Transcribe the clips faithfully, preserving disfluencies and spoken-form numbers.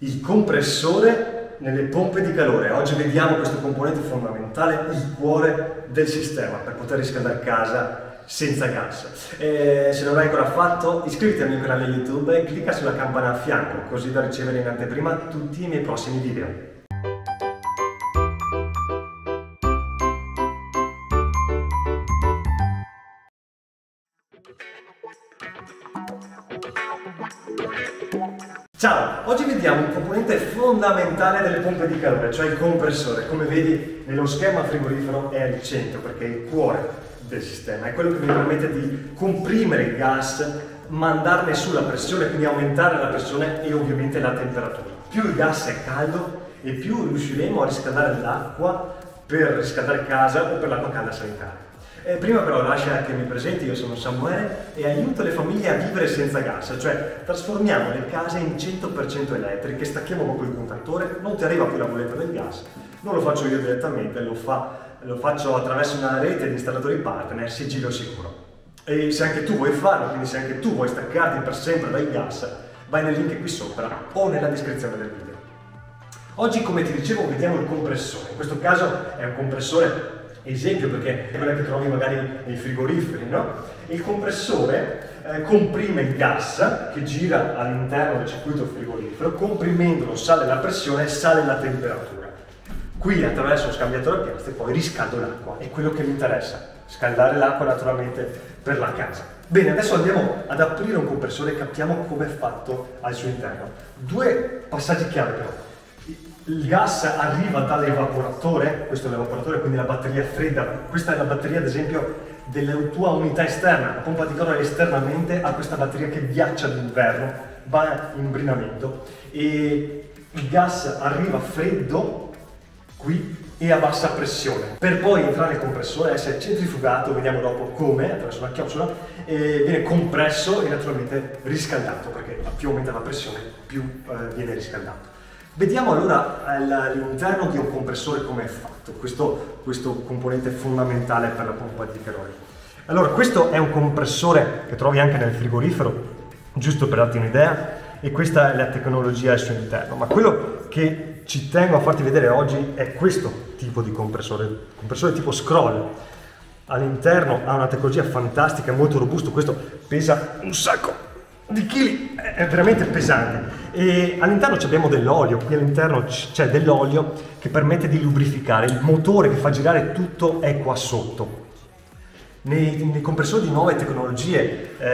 Il compressore nelle pompe di calore. Oggi vediamo questo componente fondamentale, il cuore del sistema, per poter riscaldare casa senza gas. E se non l'hai ancora fatto, iscriviti al mio canale YouTube e clicca sulla campana a fianco, così da ricevere in anteprima tutti i miei prossimi video. Ciao, oggi vediamo un componente fondamentale delle pompe di calore, cioè il compressore. Come vedi nello schema frigorifero è al centro perché è il cuore del sistema, è quello che vi permette di comprimere il gas, mandarne su la pressione, quindi aumentare la pressione e ovviamente la temperatura. Più il gas è caldo e più riusciremo a riscaldare l'acqua per riscaldare casa o per l'acqua calda sanitaria. Eh, prima però lascia che mi presenti, io sono Samuele e aiuto le famiglie a vivere senza gas, cioè trasformiamo le case in cento per cento elettriche, stacchiamo proprio il contattore, non ti arriva più la bolletta del gas, non lo faccio io direttamente, lo, fa, lo faccio attraverso una rete di installatori partner, sigillo sicuro. E se anche tu vuoi farlo, quindi se anche tu vuoi staccarti per sempre dal gas, vai nel link qui sopra o nella descrizione del video. Oggi, come ti dicevo, vediamo il compressore, in questo caso è un compressore esempio perché è quello che trovi magari nei frigoriferi, no? Il compressore eh, comprime il gas che gira all'interno del circuito frigorifero, comprimendolo sale la pressione e sale la temperatura. Qui attraverso lo scambiatore a piastre poi riscaldo l'acqua, è quello che mi interessa, scaldare l'acqua naturalmente per la casa. Bene, adesso andiamo ad aprire un compressore e capiamo come è fatto al suo interno. Due passaggi chiave però. Il gas arriva dall'evaporatore, questo è l'evaporatore, quindi la batteria fredda. Questa è la batteria, ad esempio, della tua unità esterna. La pompa di calore esternamente ha questa batteria che ghiaccia d'inverno, va in imbrinamento e il gas arriva freddo qui e a bassa pressione. Per poi entrare nel compressore, essere centrifugato, vediamo dopo come, attraverso una chiocciola, e viene compresso e naturalmente riscaldato, perché più aumenta la pressione, più eh, viene riscaldato. Vediamo allora all'interno di un compressore come è fatto, questo, questo componente fondamentale per la pompa di calore. Allora, questo è un compressore che trovi anche nel frigorifero, giusto per darti un'idea, e questa è la tecnologia al suo interno. Ma quello che ci tengo a farti vedere oggi è questo tipo di compressore, compressore tipo scroll. All'interno ha una tecnologia fantastica, molto robusto, questo pesa un sacco di chili, è veramente pesante, e all'interno abbiamo dell'olio, qui all'interno c'è dell'olio che permette di lubrificare, il motore che fa girare tutto è qua sotto. Nei, nei compressori di nuove tecnologie eh,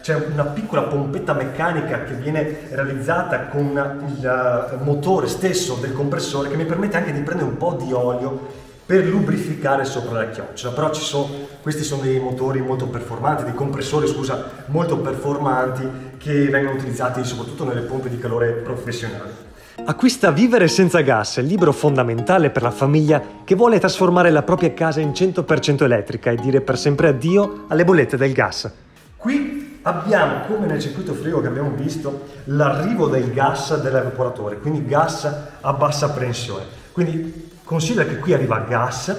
c'è una piccola pompetta meccanica che viene realizzata con il motore stesso del compressore che mi permette anche di prendere un po' di olio per lubrificare sopra la chiocciola, però ci sono, questi sono dei motori molto performanti, dei compressori, scusa, molto performanti che vengono utilizzati soprattutto nelle pompe di calore professionali. Acquista Vivere senza gas, il libro fondamentale per la famiglia che vuole trasformare la propria casa in cento per cento elettrica e dire per sempre addio alle bollette del gas. Qui abbiamo, come nel circuito frigo che abbiamo visto, l'arrivo del gas dell'evaporatore, quindi gas a bassa pressione. Quindi considera che qui arriva gas,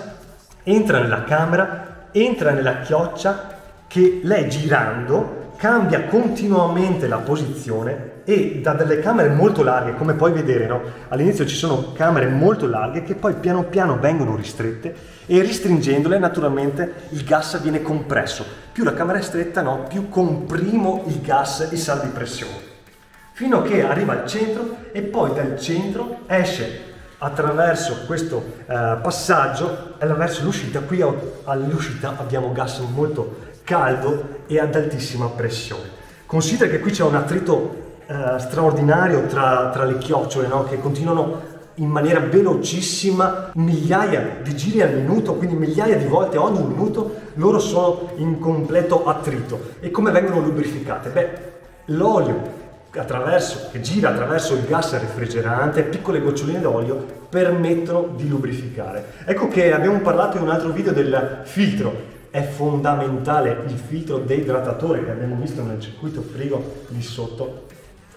entra nella camera, entra nella chioccia che lei girando cambia continuamente la posizione e da delle camere molto larghe, come puoi vedere, no? All'inizio ci sono camere molto larghe che poi piano piano vengono ristrette e ristringendole naturalmente il gas viene compresso. Più la camera è stretta, no? Più comprimo il gas e sale di pressione. Fino a che arriva al centro e poi dal centro esce attraverso questo eh, passaggio verso l'uscita. Qui all'uscita abbiamo gas molto caldo e ad altissima pressione. Considera che qui c'è un attrito eh, straordinario tra, tra le chiocciole, no? Che continuano in maniera velocissima, migliaia di giri al minuto, quindi migliaia di volte ogni minuto loro sono in completo attrito. E come vengono lubrificate? Beh, l'olio attraverso, che gira attraverso il gas refrigerante, piccole goccioline d'olio permettono di lubrificare. Ecco che abbiamo parlato in un altro video del filtro. È fondamentale il filtro deidratatore che abbiamo visto nel circuito frigo lì sotto,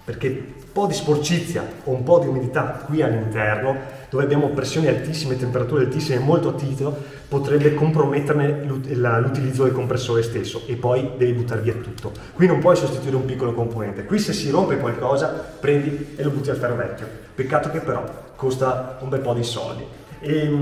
perché un po' di sporcizia o un po' di umidità qui all'interno dove abbiamo pressioni altissime, temperature altissime, molto a titolo, potrebbe comprometterne l'utilizzo del compressore stesso, e poi devi buttare via tutto. Qui non puoi sostituire un piccolo componente, qui se si rompe qualcosa prendi e lo butti al ferro vecchio. Peccato che però costa un bel po' di soldi, e,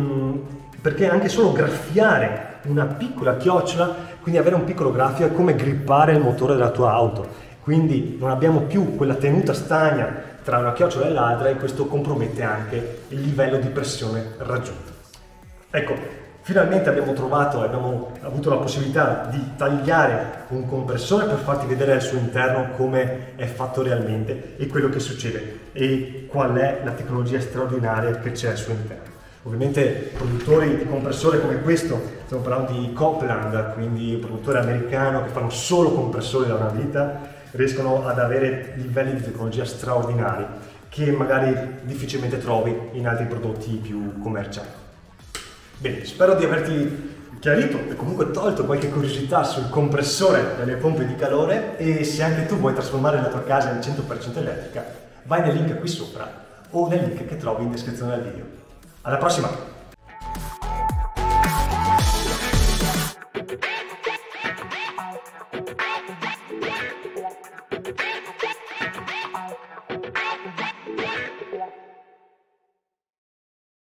perché anche solo graffiare una piccola chiocciola, quindi avere un piccolo graffio, è come grippare il motore della tua auto. Quindi non abbiamo più quella tenuta stagna tra una chiocciola e l'altra, e questo compromette anche il livello di pressione raggiunto. Ecco, finalmente abbiamo trovato e abbiamo avuto la possibilità di tagliare un compressore per farti vedere al suo interno come è fatto realmente e quello che succede e qual è la tecnologia straordinaria che c'è al suo interno. Ovviamente produttori di compressore come questo, stiamo parlando di Copeland, quindi un produttore americano che fanno solo compressori da una vita, riescono ad avere livelli di tecnologia straordinari che magari difficilmente trovi in altri prodotti più commerciali. Bene, spero di averti chiarito e comunque tolto qualche curiosità sul compressore delle pompe di calore, e se anche tu vuoi trasformare la tua casa in cento per cento elettrica, vai nel link qui sopra o nel link che trovi in descrizione al video. Alla prossima!